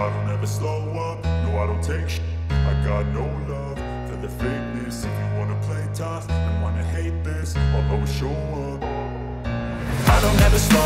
I don't ever slow up, no I don't take sh*t. I got no love for the fakeness. If you wanna play tough and wanna hate this, I'll always show up. I don't ever slow